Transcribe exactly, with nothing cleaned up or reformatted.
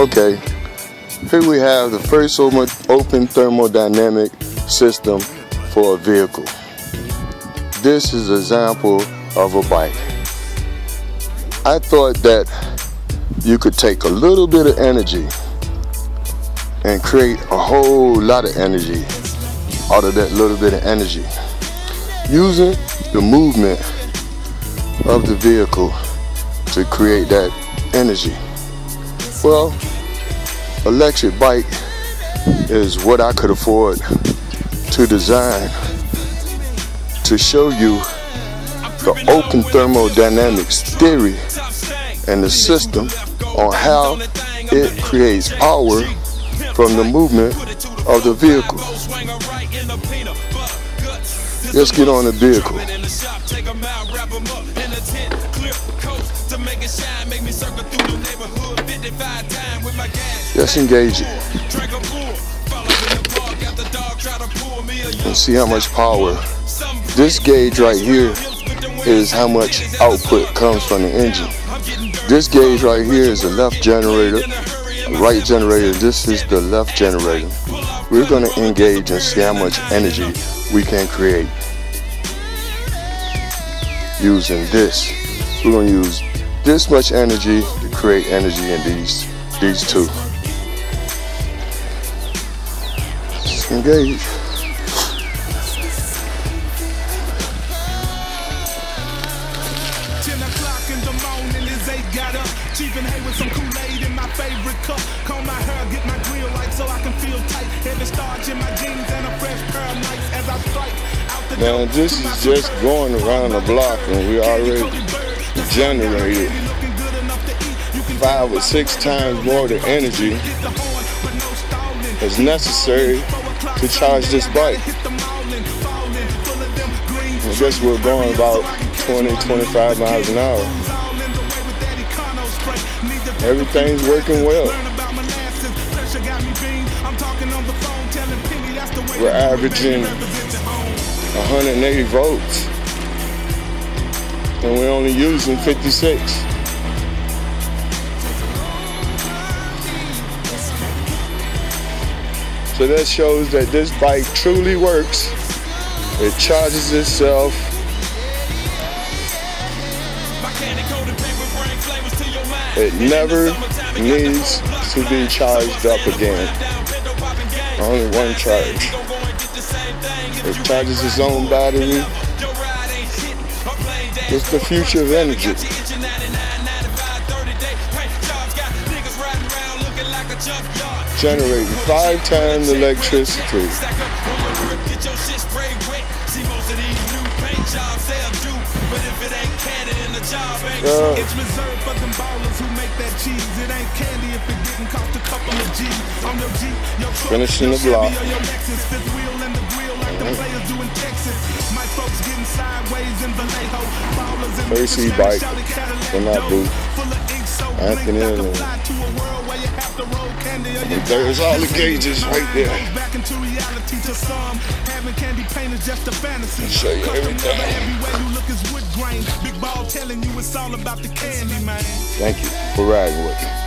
Okay, here we have the first open thermodynamic system for a vehicle. This is an example of a bike. I thought that you could take a little bit of energy and create a whole lot of energy out of that little bit of energy, using the movement of the vehicle to create that energy. Well, electric bike is what I could afford to design to show you the open thermodynamics theory and the system on how it creates power from the movement of the vehicle. Let's get on the vehicle. Let's engage it and see how much power. This gauge right here is how much output comes from the engine. This gauge right here is the left generator, right generator. This is the left generator. We're going to engage and see how much energy we can create using this. We're going to use this much energy to create energy in these these two. Just engage. ten o'clock in the morning is eight, got up, cheap and hay with some Kool-Aid in my favorite cup. Comb my hair, get my grill right so I can feel tight. Every starch in my jeans and a fresh pair of nights as I strike out the door. Now this is just going around the block and we already generated five or six times more the energy is necessary to charge this bike. I guess we're going about twenty, twenty-five miles an hour. Everything's working well. We're averaging one hundred eighty volts and we're only using fifty-six. So that shows that this bike truly works. It charges itself. It never needs to be charged up again. Only one charge. It charges its own battery. It's the future of energy. Generating five times electricity. Uh, it's reserved for them ballers who make that cheese. It ain't candy if it didn't cost a couple of G's. On your Jeep, your truck, finishing the block. Your Lexus, fifth wheel and the grill like the players do in Texas. My folks getting sideways in Vallejo. Ballers in the bike, in my boot. Anthony in there. There's all the gauges right there. Back into reality to some. Having candy paint is just a fantasy. Show you everything. Big ball telling you it's all about the candy, man. Thank you for riding with me.